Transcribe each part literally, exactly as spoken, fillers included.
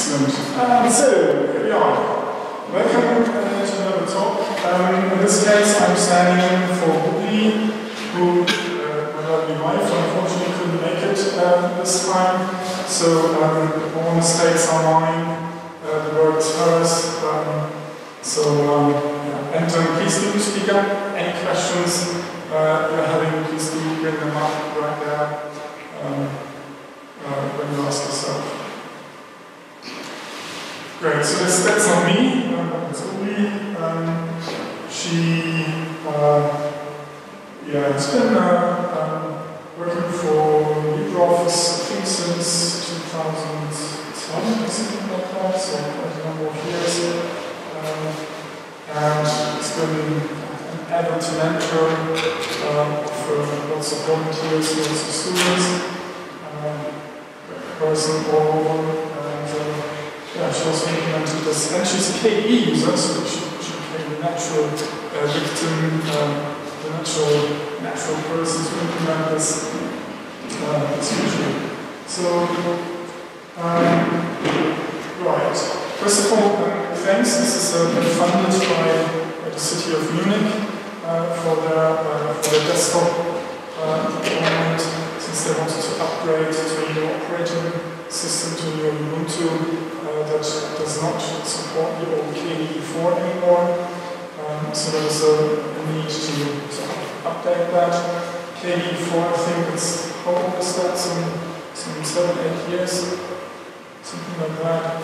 Excellent. Um, so, here we are. Welcome uh, to another talk. Um, in this case, I'm standing for Uli, who uh, will not be live, unfortunately couldn't make it uh, this time. So, um, all mistakes are mine, uh, the word is hers. Um, so, um, yeah. And um, please do speak up. Any questions uh, you're having, please do bring them up right there. Um, Uh, when you ask yourself. Great, so this, that's not me, uh, it's Uli. Um, she, uh, yeah, it's been uh, um, working for LibreOffice, I think, since two thousand one, I think, like that, so quite a number of years. Um, and it's been an avid mentor uh, for lots of volunteers, lots of students. Person all over, and uh, yeah, she was implemented this. And she's a K D E user, so she, she became a natural uh, victim, uh, the natural, natural person to implement this uh, solution. So, um, right. First of all, um, thanks. This is uh, funded by uh, the city of Munich uh, for, their, uh, for their desktop deployment. Uh, Since they wanted to upgrade to a new operating system, to a new Ubuntu uh, that does not support the old K D E four anymore. Um, so there is a need to, to update that. K D E four, I think it's, how old is that? Some, some seven, eight years, something like that.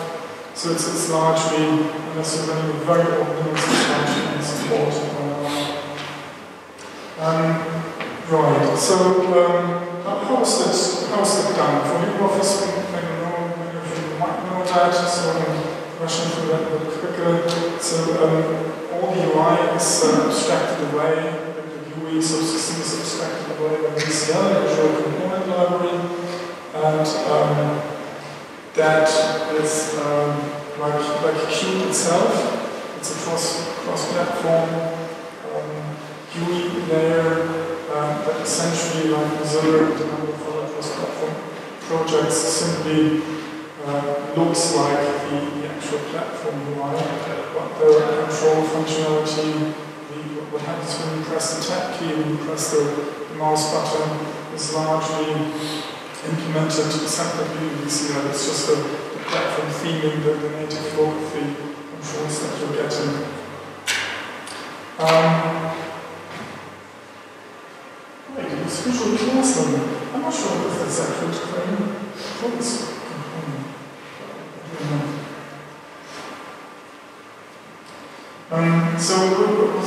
So it's, it's largely, unless you're running a very old Linux, it's largely unsupported right now. Right, so um, how is this, how is that done? For LibreOffice, many of you might know that, so I'm rushing through that a little quicker. So um, all the U I is uh, abstracted away, the U I subsystem is abstracted away by V C L, the Visual Component Library, and um, that is um, like, like Qt itself, it's a cross-platform cross um, U I layer. Um, that essentially, like Mozilla and a number of other cross-platform projects, simply uh, looks like the, the actual platform U I, but the control functionality, the, what happens when you press the tab key, when you press the, the mouse button, is largely implemented separately in V C L. It's just the, the platform theming, the, the native flow of the controls that you're getting. Um, It's visual class number. I'm not sure if that's actually claim. Um, so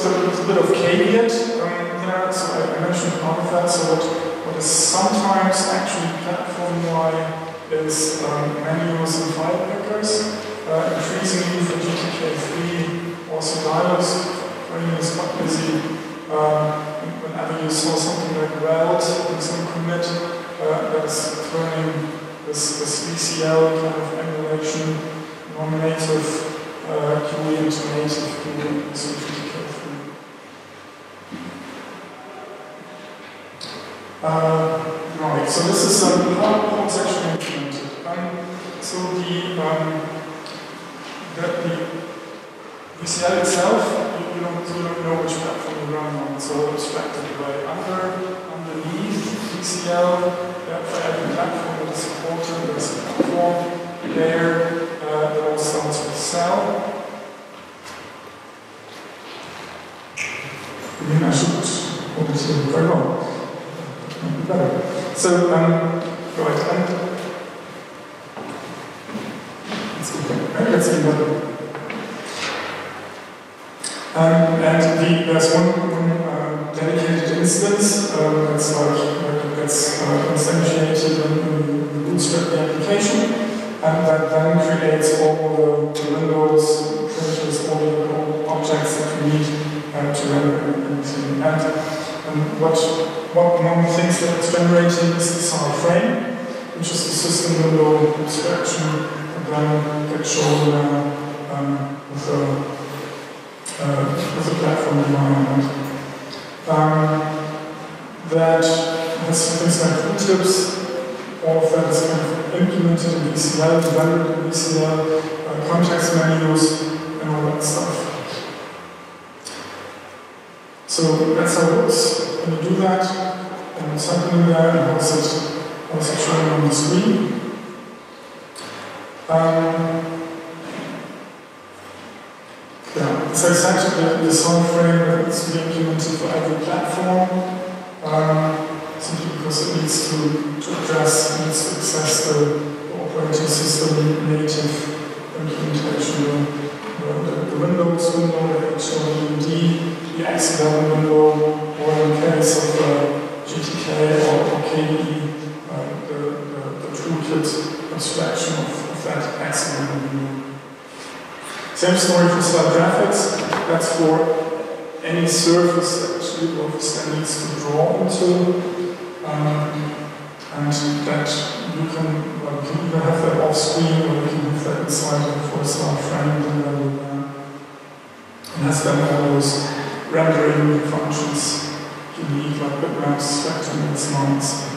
so there's a bit of caveat um, there, so I mentioned part of that. So what, what is sometimes actually platform U I is um, manuals and file pickers. Uh, increasingly for G T K three, also dialogues, Framework is quite busy. Um, whenever you saw something like weld in some commit uh, that is turning this, this V C L kind of emulation, non-native uh, Q E into native Q E into G T K three. Uh, right, so this is um, how it's actually implemented. Um, so the, um, the, the V C L itself, you, you, don't, you don't know which platform. On. So abstracted away under, underneath V C L, yeah, for every platform that is supported, there is a platform layer uh, that all starts with cell. I mean, I should put this in very long. So, um, right, and let's go back. Let's do that. Um, and the, there's one, one uh, dedicated instance um, that's like uh, that's uh, instantiated in the bootstrap application, and that then creates all the windows, printers, all the all objects that we need uh, to render anything. And um, what what among the things that it's generating is the star frame, which is the system window abstraction, and then get shown uh, um, with a Uh, with a platform environment. Um, that has things like tooltips, all of that is kind of implemented in V C L, developed in V C L, uh, context menus, and all that stuff. So that's how it works. When you do that, and what's happening there, and how's it, how's it showing on the screen. Um, yeah, it's exactly the, the sound frame that needs to be implemented for every platform. Um, simply because it needs to, to address, it needs to access the, the operating system native implementation, the, the Windows window, the H L D M D, the X eleven window, or in the case of uh, G T K or K D E, uh, the, the, the toolkit abstraction of, of that X eleven window. Same story for slide graphics. That's for any surface that LibreOffice then needs to draw into, um, and that you can, well, you can either have that off screen or you can have that inside of for a smart frame, and uh, it has then all those rendering functions you need, like bitmaps, spectrum, smarts.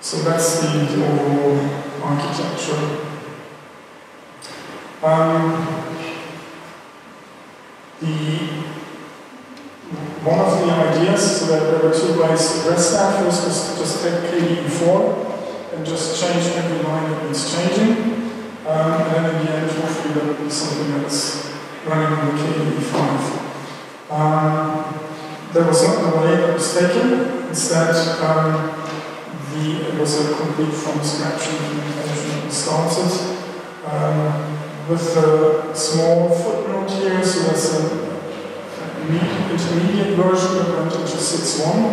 So that's the, the overall architecture. Um, the One of the ideas, so that there were two ways to address that. First was just take K D E four and just change every line that needs changing. Um, and then in the end, hopefully there will be something that's running on the K D E five. Um, there was not a way that was taken. Instead, um, the, it was a complete from scratch implementation that was started. Um, with a small footnote here, so that's a intermediate version that went into six point one.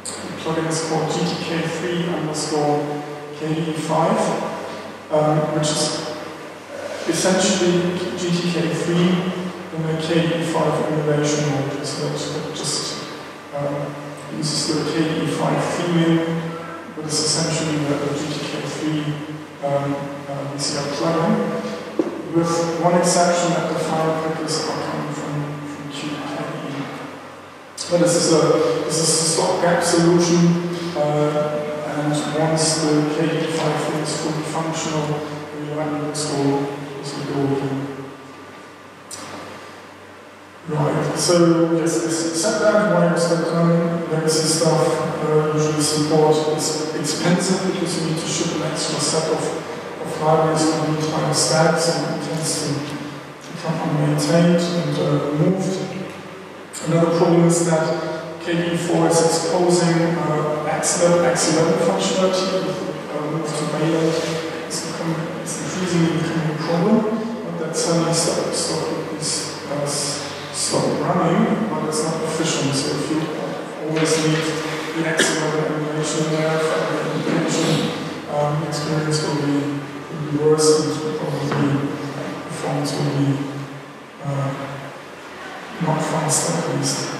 The plugin is called G T K three underscore K D E five, um, which is essentially G T K three in the K D E five emulation mode. So that just um, uses the K D E five theming, but it's essentially the G T K three um, uh, V C L plugin, with one exception that the file pickers are coming from. But this is a this is a stopgap solution, uh, and once the K D E five thing is fully functional, we run it so this will go again. Right. So yes, this set that why was that done? Legacy stuff uh, usually support is expensive because you need to ship an extra set of of libraries for the entire stack, so it tends to become unmaintained and uh, removed. Another problem is that K D E four is exposing uh, X eleven functionality with uh, move to mainnet. It's, it's increasingly becoming a problem, but that suddenly stop, stop is uh, stop running, but it's not efficient. So if you always need the X eleven emulation there for the application, um, experience will be, will be worse, and probably performance will be uh, not fast at least.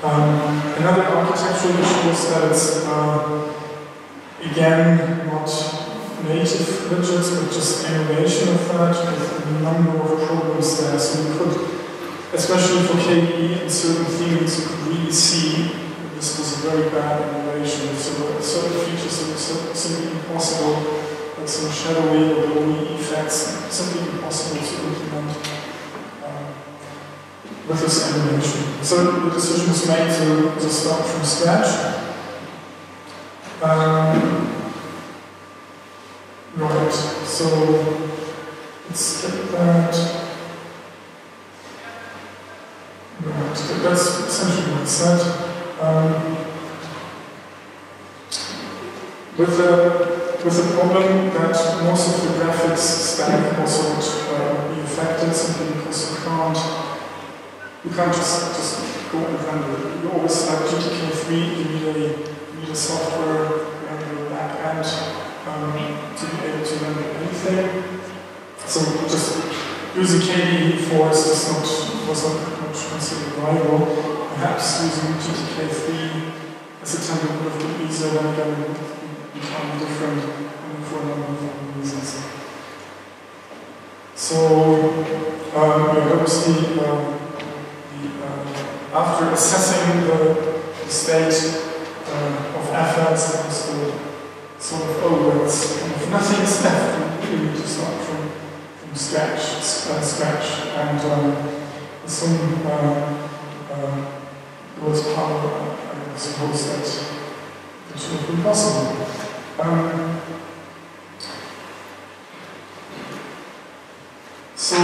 Um, another architectural issue is that it's, uh, again, not native widgets, but just emulation of that with a number of problems there. So you could, especially for K D E and certain themes, you could really see that this was a very bad emulation. So there were certain features that were simply impossible, like some shadowy or glowy effects, simply impossible to implement with this emulation. So the decision was made to, to start from scratch. Um, right, so let's skip that. Right, that's essentially what it said. Um, with, the, with the problem that most of the graphics stack also would uh, be affected simply because you can't You can't just, just go and render it. You always like G T K three, you need a, you need a software and a back end um, to be able to render anything. So just using K D E four is just not, was not much considered viable. Perhaps using G T K three as a template would have been easier, then again it would become different for a number of reasons. So um, that was the um, After assessing the state uh, of F L some sort of, sort of oh, it's kind of nothing's left, you really just start from, from scratch, uh, scratch, and um, some uh, uh, was part of uh, I suppose that it should have been possible. Um, so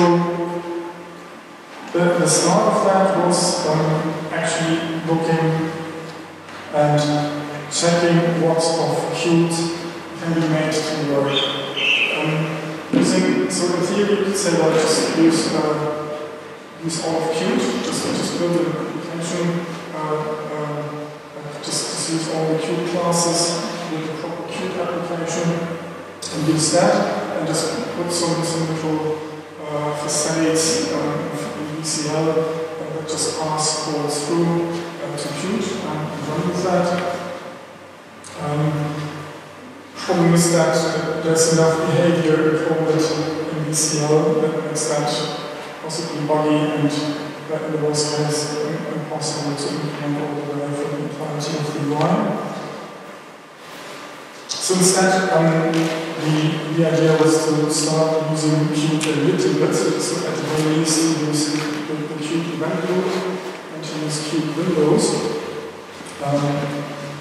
the, the start of that was um, actually looking and checking what of Qt can be made to work. Um, using, so in theory, you could say that just use, uh, use all of Qt, just, just build an application, uh, uh, just, just use all the Qt classes, build a proper Qt application, and use that, and just put some, some little uh, facades um, in V C L. Just pass calls through uh, to Qt and run with that. Um, problem is that uh, there's enough behavior recorded in V C L that makes that possibly buggy and that in the worst case impossible to implement all the way from the entirety of the U I. So instead, um, the, the idea was to start using Qt a little bit, so at the very least use Qt event loop and to use Qt windows, um,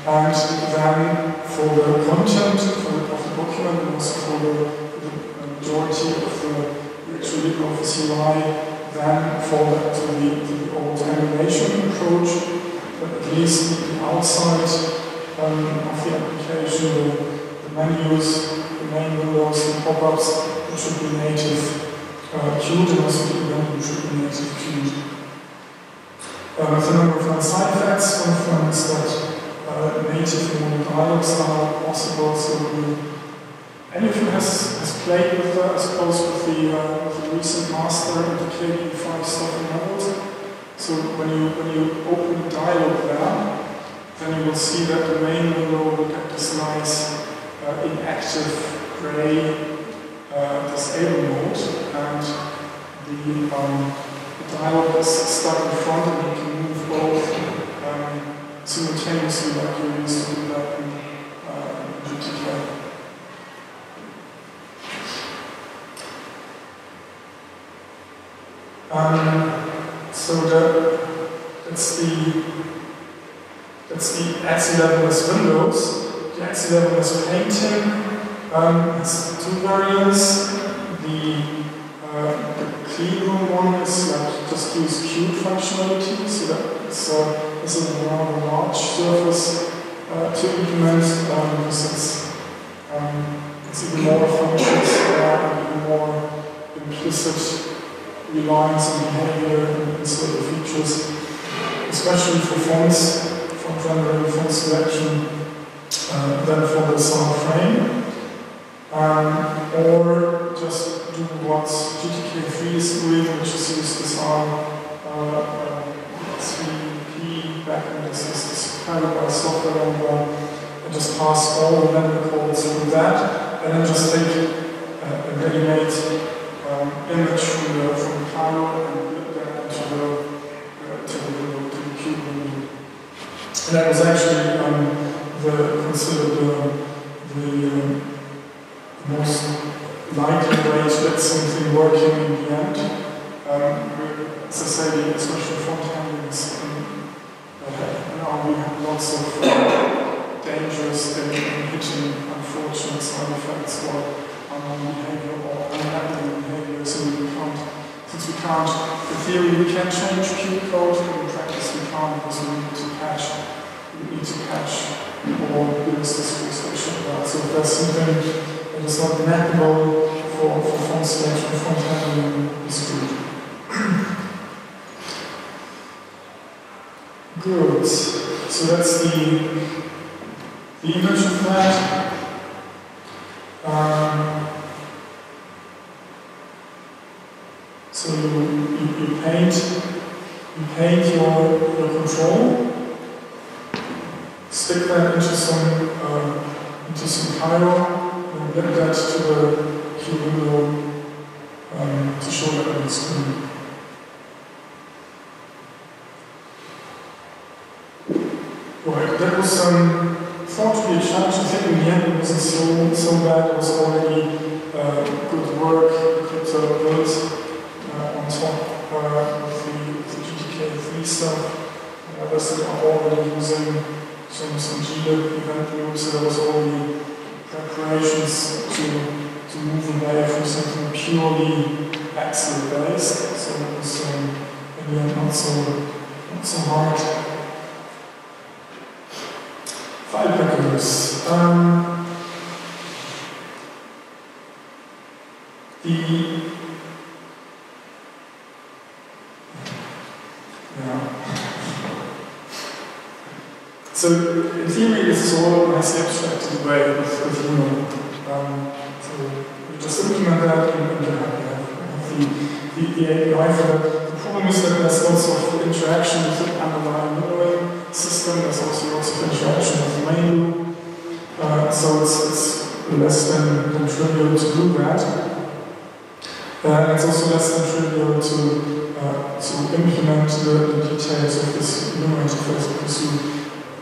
and then for the content for the, of the document and also for the, the majority of the actual LibreOffice U I, then for that to the, the old animation approach, but at least the outside um, of the application, the, the menus, the main windows, the pop-ups, it should be native. Uh, Qt and also the event loop should be native Qt. Uh, there's a number of nice side effects. One of them is that uh, native and dialogues are possible. So we, anyone has, has played with, uh, I suppose, with the, uh, with the recent master and the K D E five stuff and others. So when you when you open dialogue there, then you will see that the main window will get this nice uh, inactive gray Uh, disable mode, and the, um, the dialogue is stuck in front, and you can move both um, simultaneously like you used to do that in uh, G T K. Um, so the, that's the that's the X eleven as Windows, the X eleven as painting. Um, it's two variants. The, uh, the cleanroom one is like just use Qt functionality, so that it's uh, this is a rather large surface uh, to implement um, because it's, um, it's even more functions and even more implicit reliance on behavior and sort of features, especially for fonts, for primary font selection, uh, then for the sound frame. Um, or just do what G T K three is doing, which is use this R three P backend as this parallel software number, and just pass all the member calls through that, and then just take uh, a ready-made um, image from the from Pyro and put that into the uh, to the to the cube window. And that was actually um, the considered the, the um, most likely way to get something working in the end. Um, as I say, the especially front handling is um, uh, now we have lots of uh, dangerous and hitting unfortunate side effects or unknown behavior or unhappy behavior. So we can't, since we can't, in theory we can change Qt code, but in practice we can't because we need to patch. We need to patch or use this frustration. So if there's something it is not mappable for, for font selection, font handling is good. Good. So that's the, the image of that. Um, so you, you, you paint you paint your, your control, stick that into some uh, into some Pyro. Link that to the key window um, to show that on the screen. Right, that was some thought which some guy was already uh, good work, good uh, build uh, on top uh, of the, the G T K three stuff. Uh, that's the already using some, some glib event loops, so there was already preparations to, to move away from something purely Excel based. So it was um, in the end not so, not so hard. File packages. Um, the yeah. So in theory, this is all nicely abstracted away with, with you know. Um, so we just implement that and we have the, the, the A P I for that. The problem is that there's lots of interaction with the underlying memory system, there's also lots of interaction with the main uh, so it's, it's less than, than trivial to do that. Uh, it's also less than trivial to, uh, to implement the, the details of this new interface because you,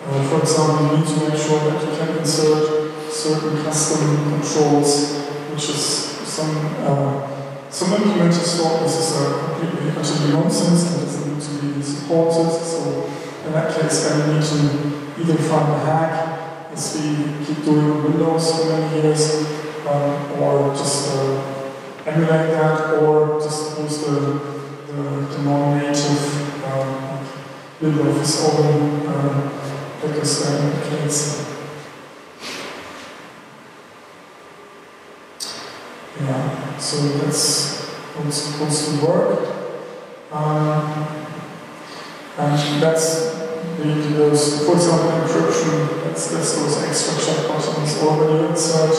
uh, for example, you need to make sure that you can insert certain custom controls, which is some, uh, some implementers thought this is a completely utterly nonsense and doesn't need to be supported. So in that case, then we need to either find a hack, as we keep doing Windows for many years, um, or just uh, emulate that, or just use the, the, the non-native um, LibreOffice open uh, package in that case. Yeah, so that's what's supposed to work. Um, And that's the, those, for example, encryption, that's, that's those extra check buttons, or when you insert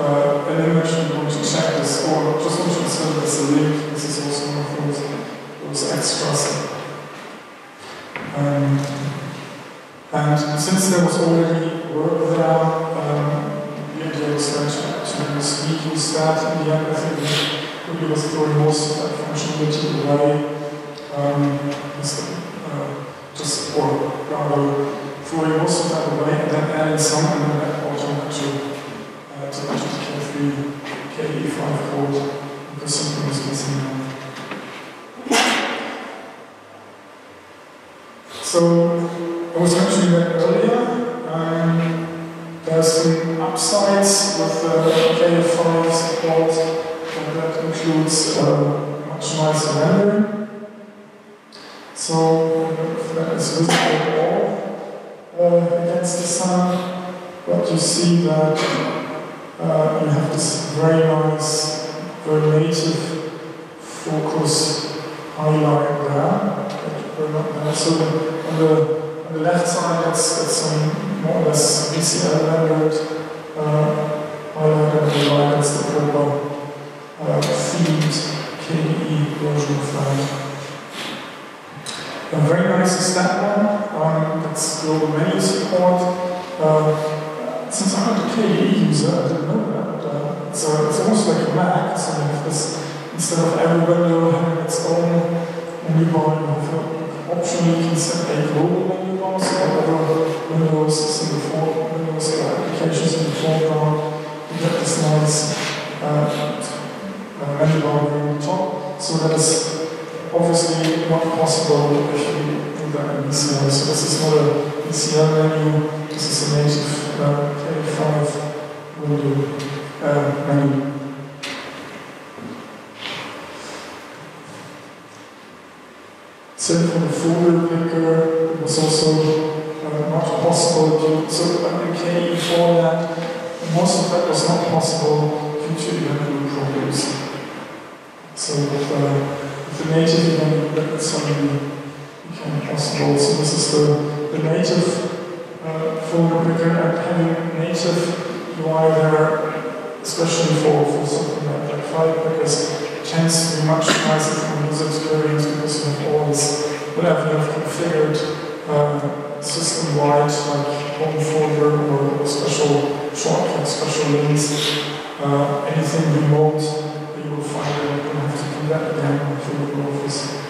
uh, an image you want to check this, or just want to insert this as a link, this is also one of those, those extras. Um, and since there was already work there, um, the idea was that to use, reuse that in the end, I think Ruby was throwing most of that functionality away. Um, Just or rather throwing most of that away and then adding some and then also to uh, to G T K three, K D E five code because something was missing now. So I was mentioning that earlier. Um, there's some upsides with the uh, K D E five support, and that includes uh, much nicer rendering. So if that is visible at all uh, against the sun, but you see that uh, you have this very nice, very native focus highlight there. Uh, so on the, on the left side, that's, that's some more or less V C L rendered uh, highlight, and on the right, that's the proper uh, themed K D E version of that. Uh, very nice is that one. Um, that's global menu support. Uh, since I'm not a K D E user, I didn't know that. But, uh, it's, a, it's almost like a Mac. So you have this, instead of every window having its own menu bar, you have an option you can set a global menu bar. So whatever windows in the foreground, windows or applications in the foreground, you get this nice uh, uh, menu bar on the top. So that is obviously not possible if you do that in V C L. So this is not a V C L menu, this is a native uh, K D E five window uh, menu. So for the folder picker, it was also uh, not possible due to, so in K D E four that, most of that was not possible due to menu problems. So uh, the native event, that's something you can possible. So this is the, the native uh, folder picker, and having native U I there, especially for, for something like, like file pickers, tends to be much nicer from user experience because you have all this whatever you have configured uh, system-wide, like home folder or special shortcut, special links, uh, anything remote that you will find there. That again for LibreOffice.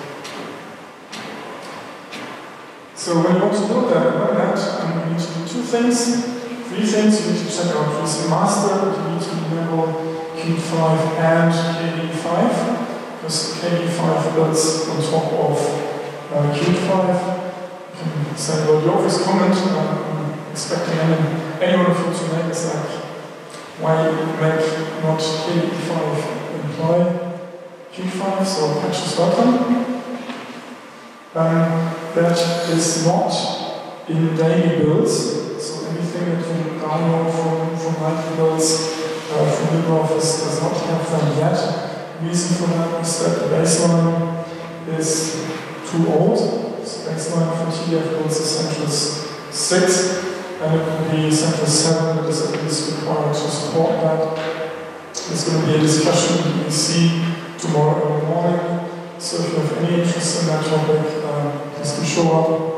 So when you want to build that, like that, um, you need to do two things. reasons. You need to set out Q C master, but you need to enable Qt five and K D E five, because K D E five builds on top of uh, Qt five. You can send out your office comment. I'm expecting any, anyone of you to make is like, why you make not K D E five employ Qt five, so patch is welcome. Um, that is not in daily builds. So anything that you download from, from nightly builds uh, from LibreOffice does not have them yet. The reason for that is that the baseline is too old. So baseline for T D F builds is Centris six, and it will be Centris seven that is at least required to support that. There's going to be a discussion in E C tomorrow early morning. So if you have any interest in that topic, um, please do show up.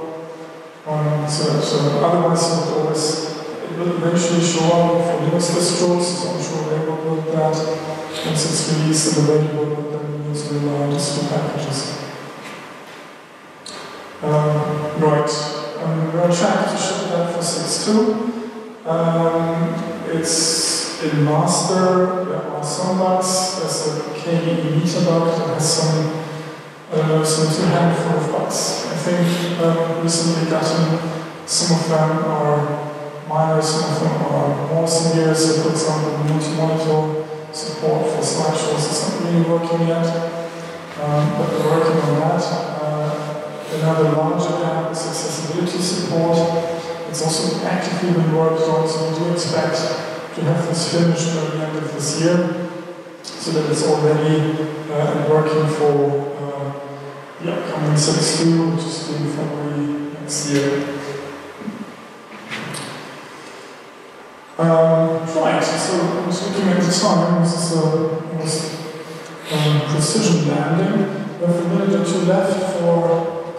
Um, so, so otherwise, it, always, it will eventually show up for Linux distros, so I'm sure they will build that once it's released and available, but then we use rely on distro packages. Um, right, um, we're on track to ship that for six point two. Um, it's in master, there are some bugs, there's a K D E meter bug that has some Uh, so it's a handful of bugs. I think um, recently gotten some of them are minor, some of them are more severe. So for example, multi-monitor support for slideshows is not really working yet, um, but we're working on that. Uh, another larger gap is accessibility support. It's also actively been worked on, so we do expect to have this finished by the end of this year, so that it's already uh, working for the upcoming six point two, which is due February next year. Um, right, so I was looking at the time. This is a almost, um, precision landing. We have a minute or two left for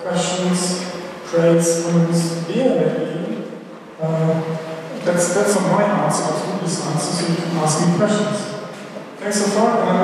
questions, trades, comments, beer, maybe. Uh, that's, that's on my answer, that's Ruby's answer, so you can ask me questions. Thanks so far.